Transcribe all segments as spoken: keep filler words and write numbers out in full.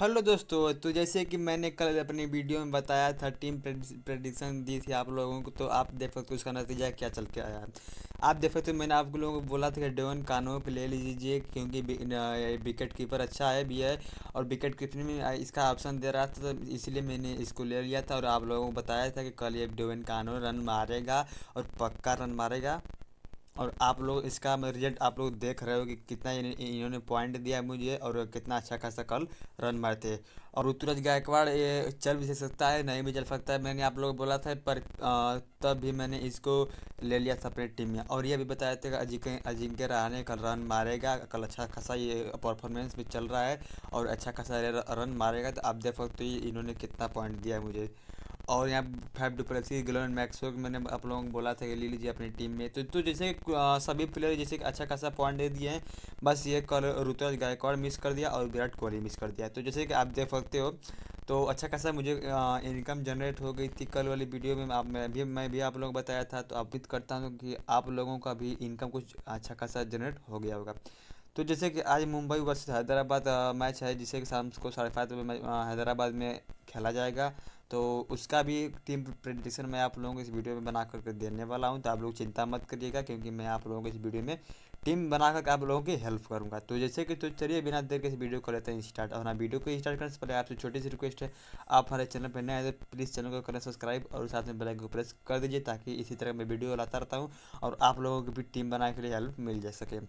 Hello दोस्तों, तो जैसे कि मैंने कल अपनी वीडियो में बताया था, टीम प्रेडिक्शन दी थी आप लोगों को, तो आप देख सकते हो उसका नतीजा क्या चल के आया। आप देख सकते हो मैंने आप लोगों को बोला था कि डेवन कानो को ले लीजिए क्योंकि विकेट कीपर अच्छा है भी है और विकेट कीपर में इसका ऑप्शन दे रहा था, तो इसलिए मैंने इसको ले लिया था और आप लोगों को बताया था कि कल ये डेवन कानो रन मारेगा और पक्का रन मारेगा। और आप लोग इसका रिजल्ट आप लोग देख रहे हो कि कितना इन्होंने पॉइंट दिया मुझे और कितना अच्छा खासा कल रन मारते हैं। और ऋतुराज गायकवाड़ ये चल भी सकता है, नहीं भी चल सकता है, मैंने आप लोग बोला था, पर तब भी मैंने इसको ले लिया था अपनी टीम में। और ये भी बताया था कि अजिंक्य अजिंक्य रहाणे कल रन मारेगा, कल अच्छा खासा ये परफॉर्मेंस भी चल रहा है और अच्छा खासा रन मारेगा। तो आप देख सकते हो इन्होंने कितना पॉइंट दिया मुझे। और यहाँ फाइव डुप्लेसी ग्लोन मैक्सो मैंने आप लोगों को बोला था कि ले लीजिए अपनी टीम में। तो तो जैसे आ, सभी प्लेयर जैसे अच्छा खासा पॉइंट दे दिए हैं, बस ये कल ऋतुराज गायकवाड़ मिस कर दिया और विराट कोहली मिस कर दिया। तो जैसे कि आप देख सकते हो तो अच्छा खासा मुझे आ, इनकम जनरेट हो गई थी कल वाली वीडियो में। आप मैं भी मैं भी आप लोगों को बताया था, तो उम्मीद करता हूँ कि आप लोगों का भी इनकम कुछ अच्छा खासा जनरेट हो गया होगा। तो जैसे कि आज मुंबई वर्सेस हैदराबाद मैच है जिसे शाम को साढ़े पाँच बजे हैदराबाद में खेला जाएगा, तो उसका भी टीम प्रेडिक्शन मैं आप लोगों को इस वीडियो में बना करके देने वाला हूं। तो आप लोग चिंता मत करिएगा क्योंकि मैं आप लोगों को इस वीडियो में टीम बना करके आप लोगों की हेल्प करूंगा। तो जैसे कि तो चलिए बिना देर के इस वीडियो को लेते हैं स्टार्ट। और हाँ, वीडियो को स्टार्ट करने से पहले आपसे छोटी सी रिक्वेस्ट है, आप हमारे चैनल पर नए आए तो प्लीज़ चैनल को करें सब्सक्राइब और साथ में बेल आइकन को प्रेस कर दीजिए ताकि इसी तरह मैं वीडियो लाता रहता हूँ और आप लोगों को भी टीम बनाने के लिए हेल्प मिल जा सके।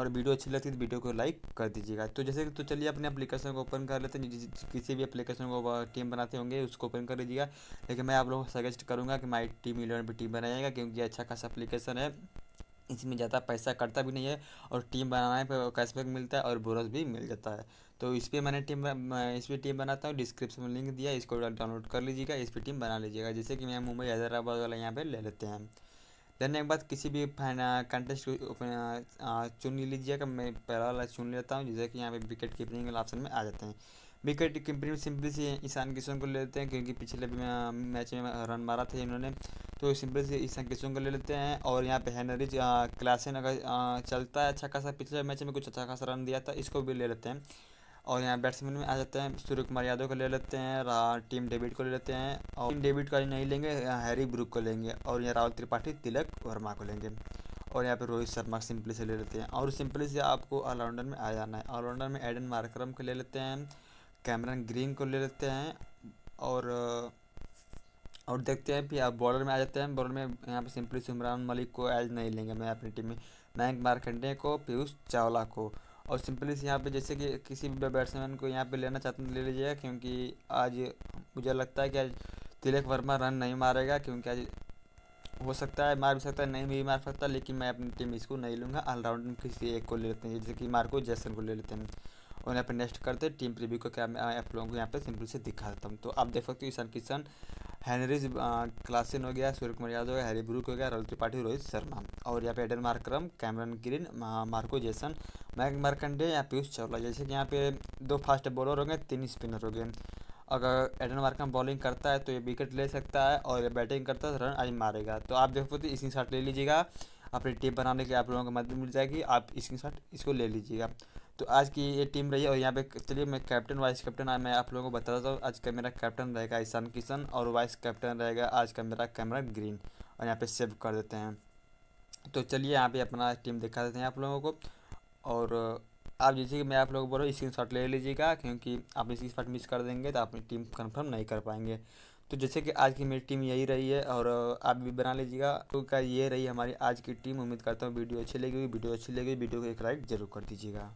और वीडियो अच्छी लगती है तो वीडियो को लाइक कर दीजिएगा। तो जैसे तो चलिए अपने एप्लीकेशन को ओपन कर लेते हैं, किसी भी एप्लीकेशन को टीम बनाते होंगे उसको ओपन कर लीजिएगा। लेकिन मैं आप लोगों को सजेस्ट करूँगा कि माई टीम इलेवन पर टीम बनाइएगा क्योंकि अच्छा खासा एप्लीकेशन है, इसमें ज़्यादा पैसा कटता भी नहीं है और टीम बनाने पर कैशबैक मिलता है और बोनस भी मिल जाता है। तो इस पर मैंने टीम इस पर टीम बनाता हूँ, डिस्क्रिप्शन में लिंक दिया, इसको डाउनलोड कर लीजिएगा, इस पर टीम बना लीजिएगा। जैसे कि मैं मुंबई हैदराबाद वाला यहाँ पर ले लेते हैं। लेने के बाद किसी भी कंटेस्ट चुन लीजिएगा, मैं पहला वाला चुन लेता हूँ। जैसे कि यहाँ पे विकेट कीपिंग वाला ऑप्शन में आ जाते हैं। विकेट कीपिंग सिंपली से ईशान किशन को ले लेते हैं क्योंकि पिछले मैच में रन मारा था इन्होंने, तो सिंपली से ईशान किशन को ले लेते हैं। और यहाँ पे हेनरी क्लासेन अगर चलता है अच्छा खासा, पिछले मैच में कुछ अच्छा खासा रन दिया था, इसको भी ले लेते हैं। और यहाँ बैट्समैन में आ जाते हैं, सूर्यकुमार यादव को ले लेते हैं, टीम डेविड को ले लेते हैं, और टीम डेविड का नहीं लेंगे, हैरी ब्रुक को लेंगे, और यहाँ राहुल त्रिपाठी तिलक वर्मा को लेंगे, और यहाँ पे रोहित शर्मा सिंपली से ले लेते हैं। और सिंपली से आपको ऑलराउंडर में आ जाना है। ऑलराउंडर में एडन मार्करम को ले लेते हैं, कैमरन ग्रीन को ले लेते हैं, और और देखते हैं। फिर बॉलर में आ जाते हैं। बॉलर में यहाँ पर सिंपली से उमरान मलिक को आज नहीं लेंगे मैं अपनी टीम में, मयंक मार्कंडे को, पीयूष चावला को। और सिंपली से यहाँ पे जैसे कि किसी भी बैट्समैन को यहाँ पे लेना चाहते हैं ले लीजिएगा क्योंकि आज मुझे लगता है कि आज तिलक वर्मा रन नहीं मारेगा, क्योंकि आज हो सकता है मार भी सकता है, नहीं भी मार सकता, लेकिन मैं अपनी टीम इसको नहीं लूँगा। ऑलराउंडर में किसी एक को ले लेते हैं, जैसे कि मार्को जैसन को ले लेते हैं। और यहाँ पर नेक्स्ट करते हैं टीम प्रीव्यू को, क्या मैं आप लोगों को यहाँ पर सिंपल से दिखा देता हूँ। तो आप देख सकते हो ईशान किशन, हेनरीज क्लासेन हो गया, सूर्यकुमार यादव हो गया, हैरी ब्रूक हो गया, राहुल त्रिपाठी, रोहित शर्मा, और यहाँ पे Aiden Markram, Cameron Green, Marco Jansen, Mayank Markande या पीयूष चावला। जैसे कि यहाँ पे दो फास्ट बॉलर हो गए, तीन स्पिनर हो गए। अगर एडन मार्करम बॉलिंग करता है तो ये विकेट ले सकता है और बैटिंग करता है तो रन आज मारेगा। तो आप देखो तो इसी शॉट ले लीजिएगा, अपनी टीम बनाने के आप लोगों को मदद मिल जाएगी, आप इसकी शॉट इसको ले लीजिएगा। तो आज की ये टीम रही है। और यहाँ पे चलिए मैं कैप्टन वाइस कैप्टन मैं आप लोगों को बता देता हूँ। आज का मेरा कैप्टन रहेगा ईशान किशन और वाइस कैप्टन रहेगा आज का मेरा कैमरन ग्रीन, और यहाँ पे सेव कर देते हैं। तो चलिए यहाँ पे अपना टीम दिखा देते हैं आप लोगों को। और आप जैसे कि मैं आप लोगों को बोलो स्क्रीन शॉट ले लीजिएगा क्योंकि आप स्क्रीन शॉट मिस कर देंगे तो अपनी टीम कन्फर्म नहीं कर पाएंगे। तो जैसे कि आज की मेरी टीम यही रही है और आप भी बना लीजिएगा। तो क्या ये रही हमारी आज की टीम। उम्मीद करता हूँ वीडियो अच्छी लगेगी। वीडियो अच्छी लगेगी वीडियो को एक लाइक जरूर कर दीजिएगा।